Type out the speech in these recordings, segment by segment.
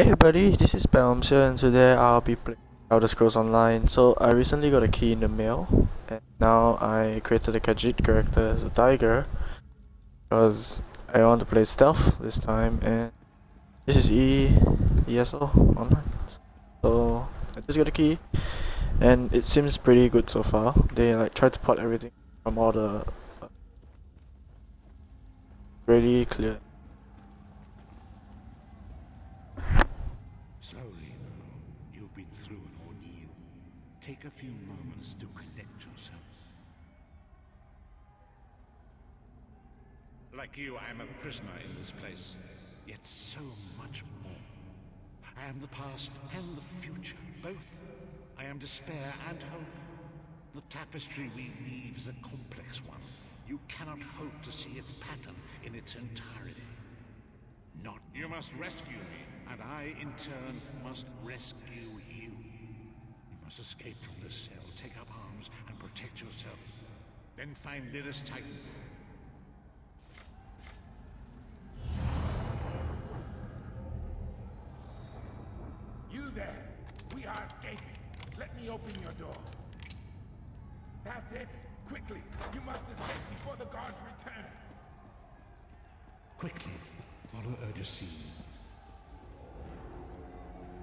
Hey everybody, this is Palms here, and today I'll be playing The Elder Scrolls Online. So I recently got a key in the mail, and now I created a Khajiit character as a tiger because I want to play stealth this time. And this is ESO Online. So I just got a key, and it seems pretty good so far. They like tried to port everything from all the really clear. Take a few moments to collect yourself. Like you, I am a prisoner in this place, yet so much more. I am the past and the future, both. I am despair and hope. The tapestry we weave is a complex one. You cannot hope to see its pattern in its entirety. Not. You must rescue me, and I, in turn, must rescue you. Escape from this cell, take up arms, and protect yourself. Then find Lyris Titanborn. You there! We are escaping. Let me open your door. That's it! Quickly! You must escape before the guards return! Quickly! Follow Erdosin.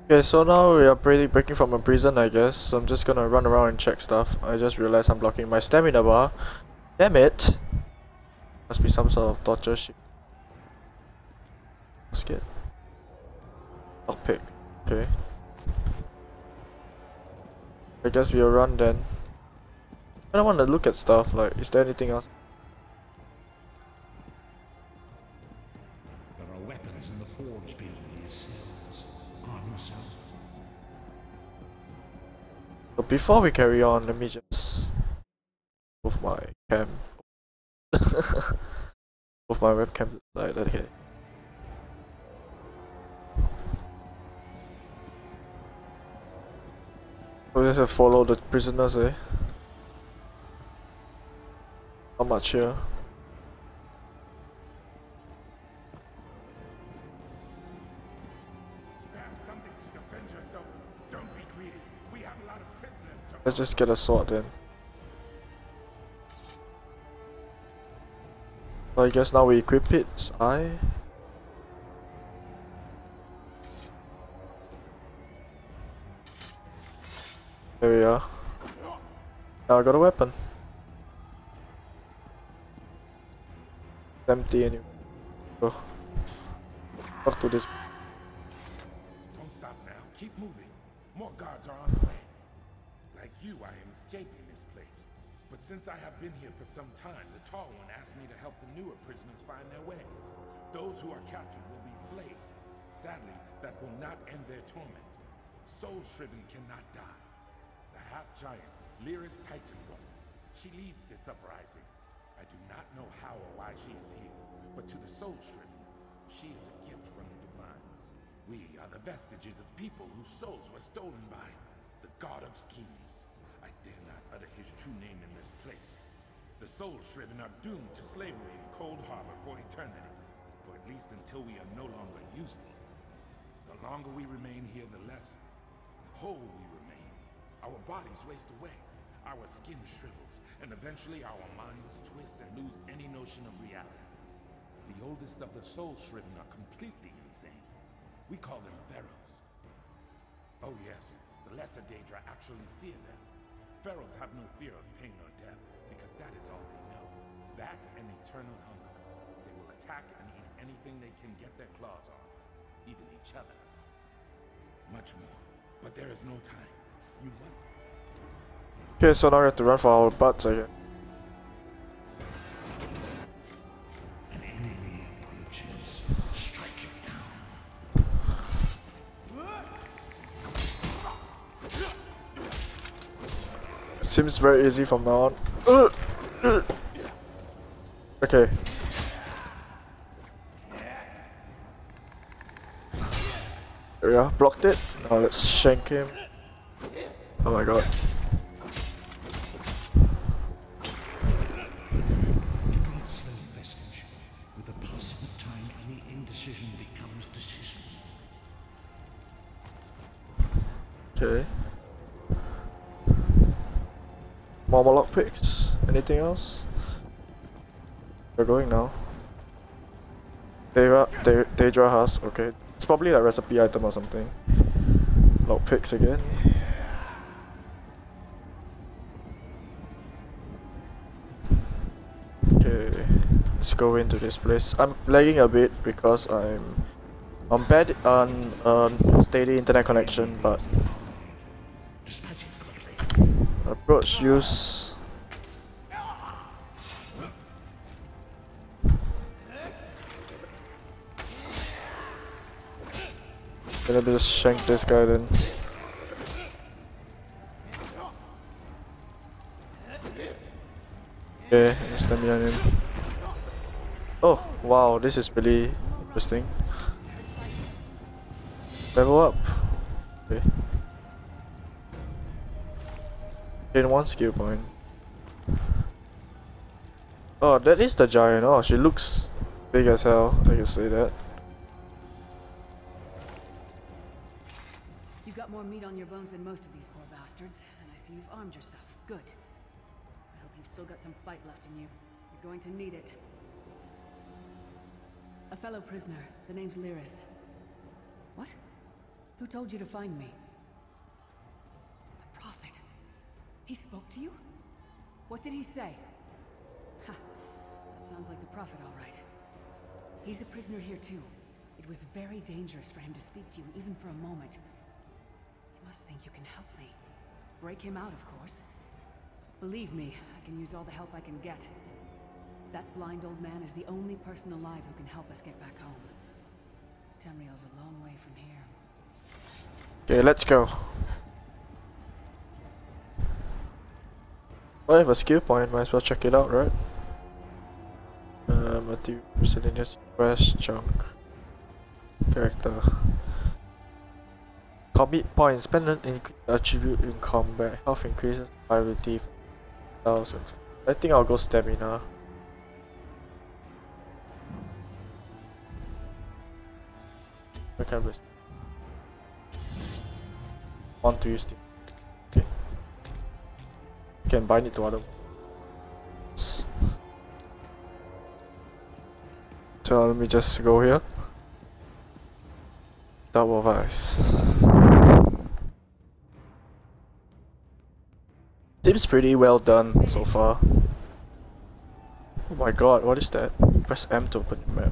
Okay, so now we are breaking from a prison, I guess, so I'm just gonna run around and check stuff. I just realized I'm blocking my stamina bar. Damn it! Must be some sort of torture shit. Let's get... lockpick. Okay. I guess we'll run then. I don't want to look at stuff, like, is there anything else? There are weapons in the forge beyond these cells. But before we carry on, let me just move my cam. Move my webcam to the side, okay. We just have to follow the prisoners, eh? Not much here. Let's just get a sword then. So I guess now we equip it. There we are. Now I got a weapon. It's empty anyway. So talk to this. Don't stop now. Keep moving. More guards are on the way. Like you, I am escaping this place. But since I have been here for some time, the tall one asked me to help the newer prisoners find their way. Those who are captured will be flayed. Sadly, that will not end their torment. Soul Shriven cannot die. The half-giant, Lyris Titanborn. She leads this uprising. I do not know how or why she is here, but to the Soul Shriven, she is a gift from the Divines. We are the vestiges of people whose souls were stolen by the god of schemes. I dare not utter his true name in this place. The Soul Shriven are doomed to slavery in Cold Harbor for eternity, or at least until we are no longer useful. The longer we remain here, the less whole we remain. Our bodies waste away, our skin shrivels, and eventually our minds twist and lose any notion of reality. The oldest of the Soul Shriven are completely insane. We call them Pharaohs. Oh yes. The lesser daedra actually fear them. Pharaohs have no fear of pain or death, because that is all they know. That and eternal hunger. They will attack and eat anything they can get their claws on, even each other. Much more. But there is no time. You must... Okay, so now we have to run for our butts again. An enemy approaches. Strike it down. Seems very easy from now on. Okay. There we are, blocked it. Now let's shank him. Oh my god. Okay. More lockpicks? Anything else? We're going now. Daedra has, okay. It's probably like recipe item or something. Lockpicks again. Okay, let's go into this place. I'm lagging a bit because I'm on bad on steady internet connection, but approach use. Gonna just shank this guy then. Okay, stamina behind him. Oh wow, this is really interesting. Level up. Okay. Gain 1 skill point. Oh, that is the giant. Oh, she looks big as hell. I can say that. More meat on your bones than most of these poor bastards, and I see you've armed yourself. Good. I hope you've still got some fight left in you. You're going to need it. A fellow prisoner. The name's Lyris. What? Who told you to find me? The Prophet. He spoke to you? What did he say? Ha. That sounds like the Prophet, all right. He's a prisoner here, too. It was very dangerous for him to speak to you, even for a moment. You must think you can help me. Break him out, of course. Believe me, I can use all the help I can get. That blind old man is the only person alive who can help us get back home. Tamriel's a long way from here. Okay, let's go. I have a skill point, might as well check it out, right? Matthew, miscellaneous quest chunk. Character. Commit points, spend an attribute in combat, health increases, ability, 1000. I think I'll go stamina. I can't wait. Want to use it. Okay. You can bind it to other ones. So let me just go here. Double vice. Seems pretty well done so far. Oh my god, what is that? Press M to open the map.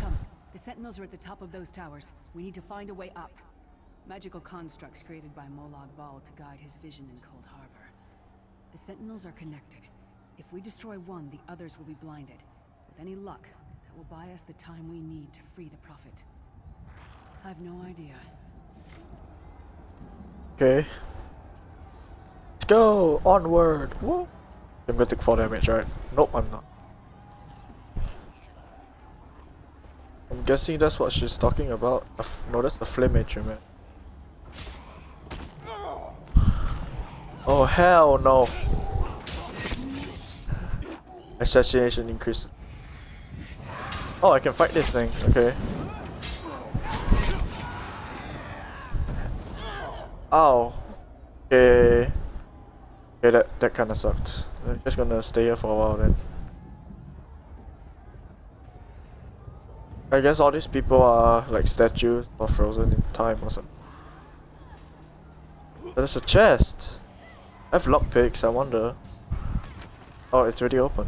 Come, the sentinels are at the top of those towers. We need to find a way up. Magical constructs created by Molag Bal to guide his vision in Cold Harbor. The sentinels are connected. If we destroy one, the others will be blinded. With any luck, that will buy us the time we need to free the Prophet. I've no idea. Okay, let's go onward. Whoa. I'm gonna take 4 damage, right? Nope, I'm not. I'm guessing that's what she's talking about. No, that's the flame entry, man. Oh hell no! Assassination increased. Oh, I can fight this thing. Okay. Ow. Okay. Okay, that kinda sucked. I'm just gonna stay here for a while then. I guess all these people are like statues or frozen in time or something. But there's a chest! I have lockpicks, I wonder. Oh, it's already open.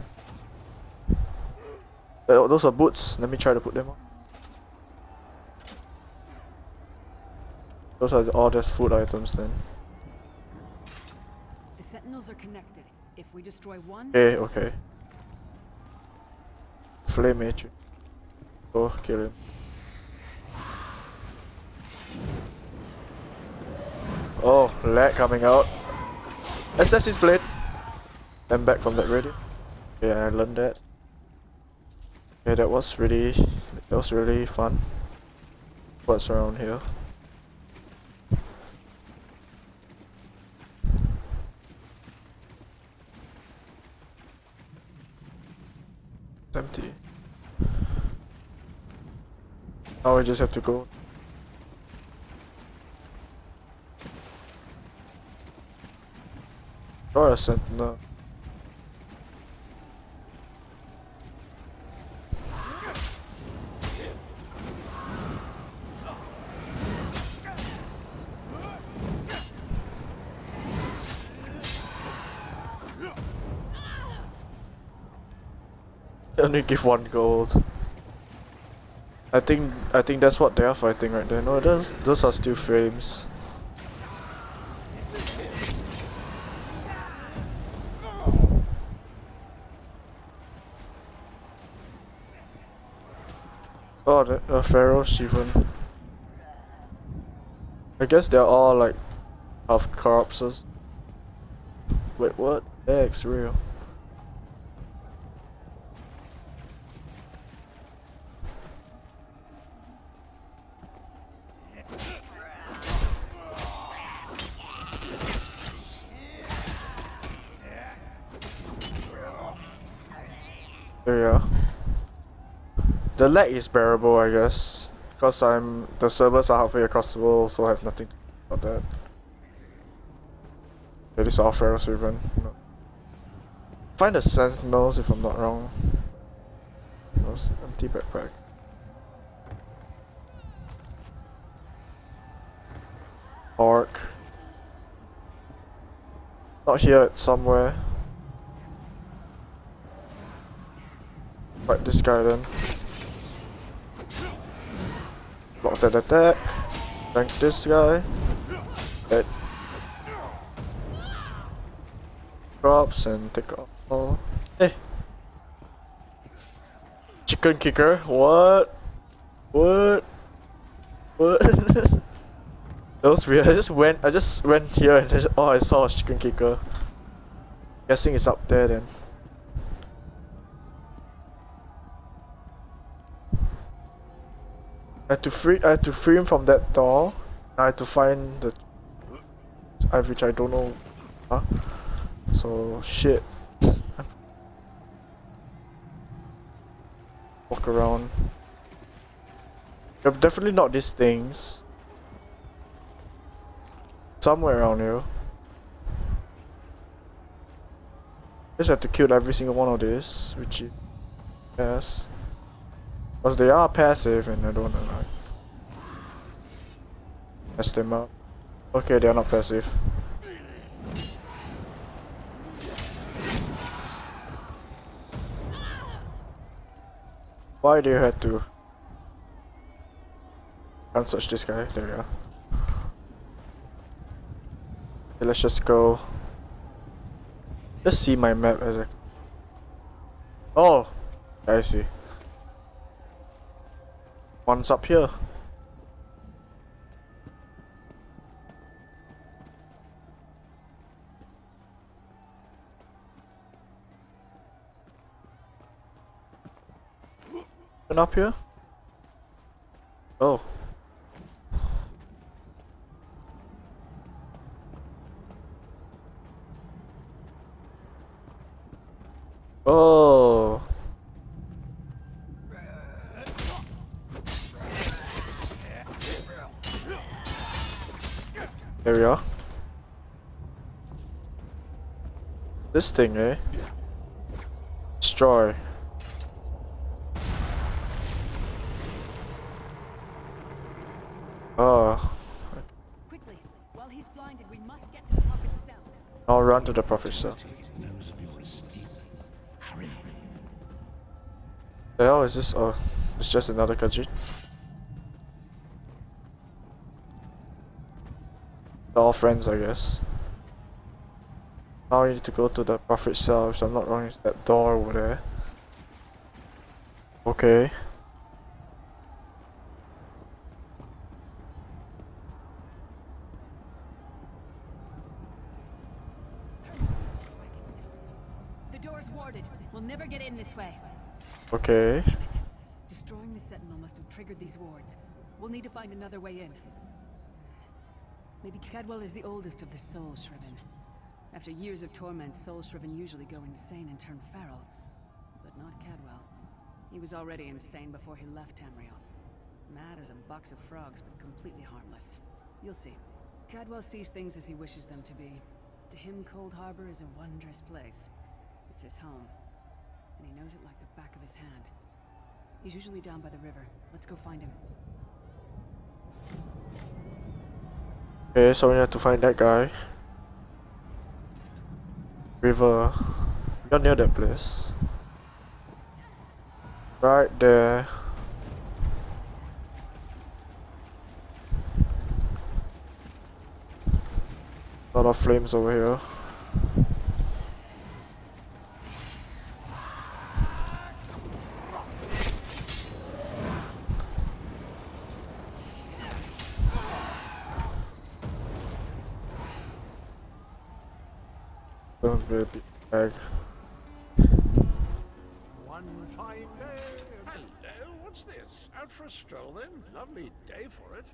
Those are boots. Let me try to put them on. Those are all just food items then. The sentinels are connected. If we destroy one. Okay, okay. Flame agent. Go kill him. Oh, lag coming out. Assassin's blade. I'm back from that radio. Yeah, I learned that. Yeah, that was really fun. What's around here? Empty. Now we just have to go far as I know. Only give 1 gold. I think that's what they are fighting right there. No, those are still frames. Oh, the Pharaoh Shivan. I guess they're all like half corpses. Wait, what? X real. Yeah, the lag is bearable, I guess, because the servers are halfway across the world, so I have nothing to do about that. It is all Pharaoh Shriven. No. Find the sentinels if I'm not wrong. Those empty backpack. Orc. Not here, it's somewhere. Right, this guy then. Block that attack. Tank this guy. Dead. Drops and take off all. Hey! Chicken kicker? What? What? What? That was weird. I just went here and all I saw was chicken kicker. Guessing it's up there then. I had to free him from that door. I had to find the which I don't know. Huh? So shit. Walk around. They're definitely not these things. Somewhere around here. Just have to kill every single one of these, which is yes. Because they are passive and I don't know. Mess them up. Okay, they are not passive. Why do you have to? Can't search this guy. There we are. Okay, let's just go. Let's see my map as a. Oh! I see. One's up here. One up here. Oh. Oh. There we are. This thing, eh? Destroy. Oh. Quickly, while he's blinded, we must get to the prophet's cell. I'll run to the prophet's cell. The hell is this? Oh, it's just another Khajiit. They're all friends, I guess. Now we need to go to the prophet cell, if I'm not wrong, it's that door over there. Okay. The door's warded. We'll never get in this way. Okay. Destroying the sentinel must have triggered these wards. We'll need to find another way in. Maybe Cadwell is the oldest of the Soul Shriven. After years of torment, Soul Shriven usually go insane and turn feral. But not Cadwell. He was already insane before he left Tamriel. Mad as a box of frogs, but completely harmless. You'll see. Cadwell sees things as he wishes them to be. To him, Cold Harbor is a wondrous place. It's his home, and he knows it like the back of his hand. He's usually down by the river. Let's go find him. Okay, so we have to find that guy. River. We're not near that place. Right there. A lot of flames over here. Don't be a big bag. One fine day. Hello, what's this? Out for a stroll then? Lovely day for it.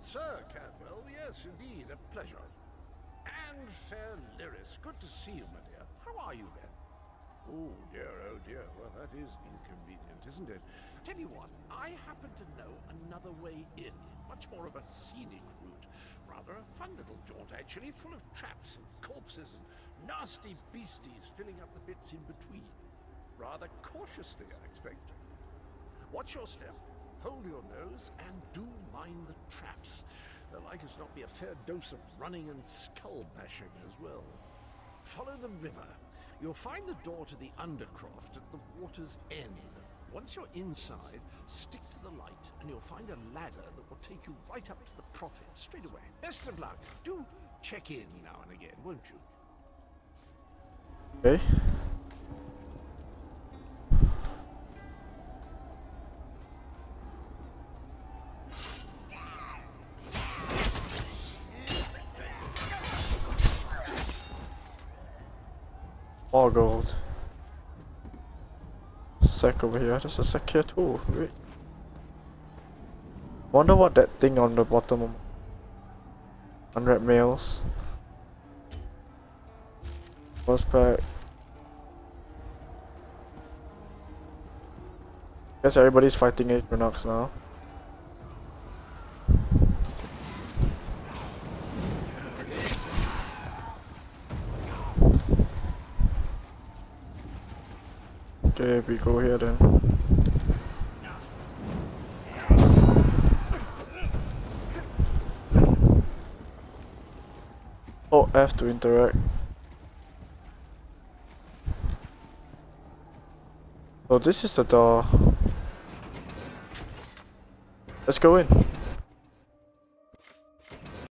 Sir Cadwell, yes, indeed, a pleasure. And fair Lyris, good to see you, my dear. How are you, then? Oh, dear, oh, dear. Well, that is inconvenient, isn't it? Tell you what, I happen to know another way in. Much more of a scenic route. Rather a fun little jaunt, actually, full of traps and corpses and nasty beasties filling up the bits in between. Rather cautiously, I expect. Watch your step. Hold your nose and do mind the traps. They'll like us not be a fair dose of running and skull bashing as well. Follow the river. You'll find the door to the undercroft at the water's end. Once you're inside, stick to the light and you'll find a ladder that will take you right up to the prophet straight away. Best of luck. Do check in now and again, won't you? Okay. More gold. Sack over here. There's a sack here too. Wait. Wonder what that thing on the bottom of 100 mils. First pack. Guess everybody's fighting Atronox now. Okay, we go here then. Oh, I have to interact. Oh, this is the door. Let's go in.